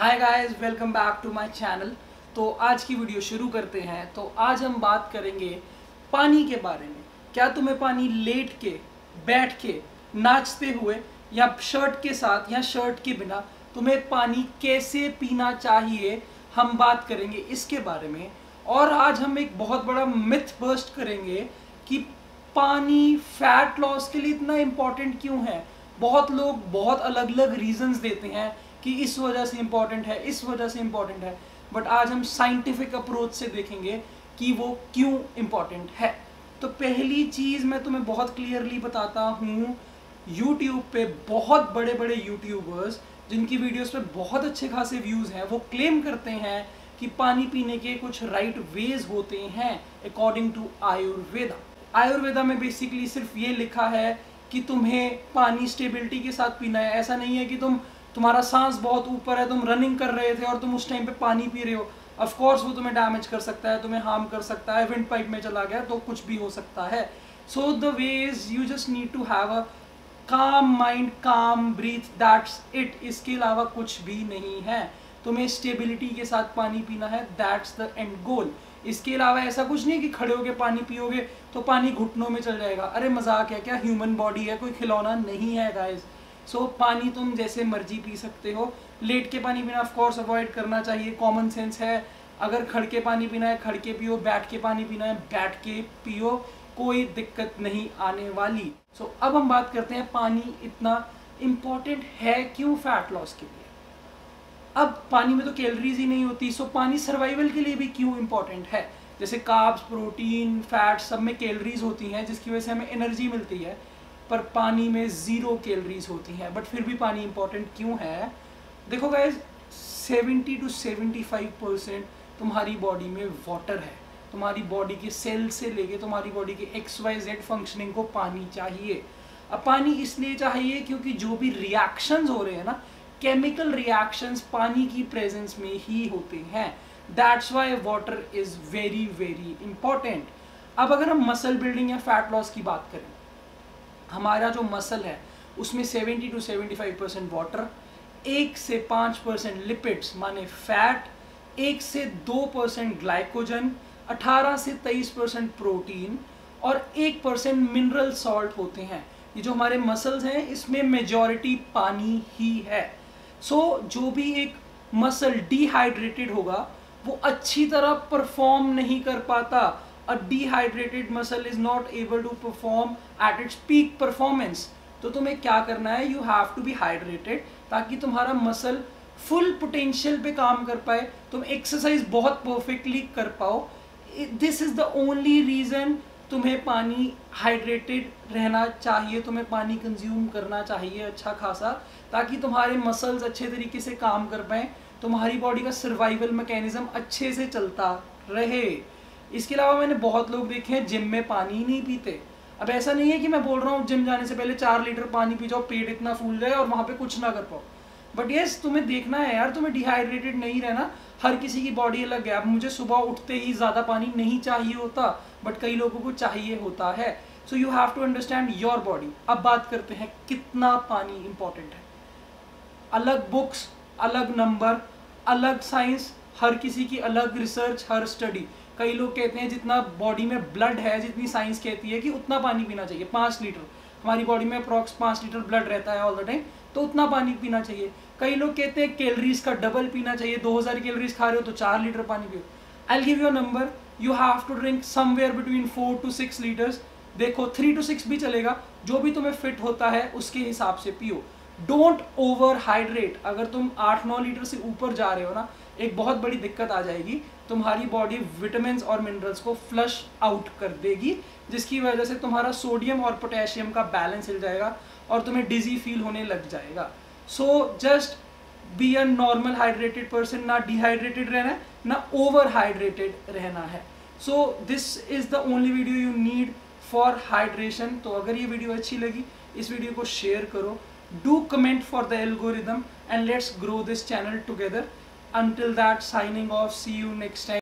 Hi guys, welcome back to my channel. तो आज की वीडियो शुरू करते हैं। तो आज हम बात करेंगे पानी के बारे में। क्या तुम्हें पानी लेट के, बैठ के, नाचते हुए या शर्ट के साथ या शर्ट के बिना तुम्हें पानी कैसे पीना चाहिए, हम बात करेंगे इसके बारे में। और आज हम एक बहुत बड़ा मिथ बस्ट करेंगे कि पानी फैट लॉस के लिए इतना इम्पॉर्टेंट क्यों है। बहुत लोग बहुत अलग अलग रीजंस देते हैं कि इस वजह से इम्पॉर्टेंट है, इस वजह से इम्पॉर्टेंट है, बट आज हम साइंटिफिक अप्रोच से देखेंगे कि वो क्यों इम्पॉर्टेंट है। तो पहली चीज़ मैं तुम्हें बहुत क्लियरली बताता हूँ, यूट्यूब पे बहुत बड़े बड़े यूट्यूबर्स जिनकी वीडियोस पे बहुत अच्छे खासे व्यूज़ हैं, वो क्लेम करते हैं कि पानी पीने के कुछ राइट वेज होते हैं अकॉर्डिंग टू आयुर्वेदा। आयुर्वेदा में बेसिकली सिर्फ ये लिखा है कि तुम्हें पानी स्टेबिलिटी के साथ पीना है। ऐसा नहीं है कि तुम्हारा सांस बहुत ऊपर है, तुम रनिंग कर रहे थे और तुम उस टाइम पे पानी पी रहे हो। ऑफ कोर्स वो तुम्हें डैमेज कर सकता है, तुम्हें हार्म कर सकता है, विंड पाइप में चला गया तो कुछ भी हो सकता है। So the veg you just need to have a calm mind, काम ब्रीथ, दैट्स इट। इसके अलावा कुछ भी नहीं है। तुम्हें स्टेबिलिटी के साथ पानी पीना है, दैट्स द एंड गोल। इसके अलावा ऐसा कुछ नहीं कि खड़े होकर पानी पियोगे तो पानी घुटनों में चल जाएगा। अरे मजाक है क्या? ह्यूमन बॉडी है, कोई खिलौना नहीं है गाइज। सो पानी तुम जैसे मर्जी पी सकते हो। लेट के पानी पीना ऑफ कोर्स अवॉइड करना चाहिए, कॉमन सेंस है। अगर खड़ के पानी पीना है, खड़ के पियो। बैठ के पानी पीना है, बैठ के पियो। कोई दिक्कत नहीं आने वाली। सो अब हम बात करते हैं पानी इतना इम्पॉर्टेंट है क्यों फैट लॉस के लिए। अब पानी में तो कैलोरीज ही नहीं होती, सो पानी सर्वाइवल के लिए भी क्यों इम्पॉर्टेंट है। जैसे कार्ब्स, प्रोटीन, फैट सब में कैलोरीज होती हैं जिसकी वजह से हमें एनर्जी मिलती है, पर पानी में ज़ीरो कैलोरीज होती हैं। बट फिर भी पानी इम्पॉर्टेंट क्यों है? देखो गाइज, 70 to 75% तुम्हारी बॉडी में वाटर है। तुम्हारी बॉडी के सेल से लेके तुम्हारी बॉडी के XYZ फंक्शनिंग को पानी चाहिए। अब पानी इसलिए चाहिए क्योंकि जो भी रिएक्शंस हो रहे हैं ना, केमिकल रिएक्शंस पानी की प्रेजेंस में ही होते हैं। That's why water is very very important. अब अगर हम मसल बिल्डिंग या फैट लॉस की बात करें, हमारा जो मसल है उसमें 70 to 75% वाटर, 1 से 5% लिपिड्स माने फैट, 1 से 2% ग्लाइकोजन, 18 से 23% प्रोटीन और 1% मिनरल सॉल्ट होते हैं। ये जो हमारे मसल्स हैं इसमें मेजॉरिटी पानी ही है। सो जो भी एक मसल डिहाइड्रेटेड होगा वो अच्छी तरह परफॉर्म नहीं कर पाता। A dehydrated muscle is not able to perform at its peak performance. तो तुम्हें क्या करना है, you have to be hydrated ताकि तुम्हारा मसल full potential पे काम कर पाए, तुम exercise बहुत perfectly कर पाओ। This is the only reason तुम्हें पानी hydrated रहना चाहिए, तुम्हें पानी consume करना चाहिए अच्छा खासा, ताकि तुम्हारे muscles अच्छे तरीके से काम कर पाएँ, तुम्हारी body का survival mechanism अच्छे से चलता रहे। इसके अलावा मैंने बहुत लोग देखे हैं जिम में पानी नहीं पीते। अब ऐसा नहीं है कि मैं बोल रहा हूँ जिम जाने से पहले 4 लीटर पानी पी जाओ, पेट इतना फूल जाए और वहाँ पे कुछ ना कर पाओ। बट यस, तुम्हें देखना है यार, तुम्हें डिहाइड्रेटेड नहीं रहना। हर किसी की बॉडी अलग है। अब मुझे सुबह उठते ही ज़्यादा पानी नहीं चाहिए होता, बट कई लोगों को चाहिए होता है। So you have to understand your body. अब बात करते हैं कितना पानी इम्पॉर्टेंट है। अलग बुक्स, अलग नंबर, अलग साइंस, हर किसी की अलग रिसर्च, हर स्टडी। कई लोग कहते हैं जितना बॉडी में ब्लड है, जितनी साइंस कहती है कि उतना पानी पीना चाहिए, 5 लीटर। हमारी बॉडी में अप्रॉक्स 5 लीटर ब्लड रहता है ऑल द टाइम, तो उतना पानी पीना चाहिए। कई लोग कहते हैं कैलोरीज का डबल पीना चाहिए, 2000 कैलोरीज खा रहे हो तो 4 लीटर पानी पियो। I will give you a number, you have to drink somewhere between 4 to 6 litres. देखो 3 to 6 भी चलेगा, जो भी तुम्हें फिट होता है उसके हिसाब से पियो। Don't over hydrate. अगर तुम 8-9 लीटर से ऊपर जा रहे हो ना, एक बहुत बड़ी दिक्कत आ जाएगी, तुम्हारी बॉडी विटामिन और मिनरल्स को फ्लश आउट कर देगी, जिसकी वजह से तुम्हारा सोडियम और पोटेशियम का बैलेंस हिल जाएगा और तुम्हें डिजी फील होने लग जाएगा। So just be a normal hydrated person. ना डिहाइड्रेटेड रहना है, ना ओवर हाइड्रेटेड रहना है। So this is the only video you need for hydration. तो अगर ये वीडियो अच्छी लगी, इस वीडियो को शेयर करो, do comment for the algorithm and let's grow this channel together. Until that, signing off, see you next time.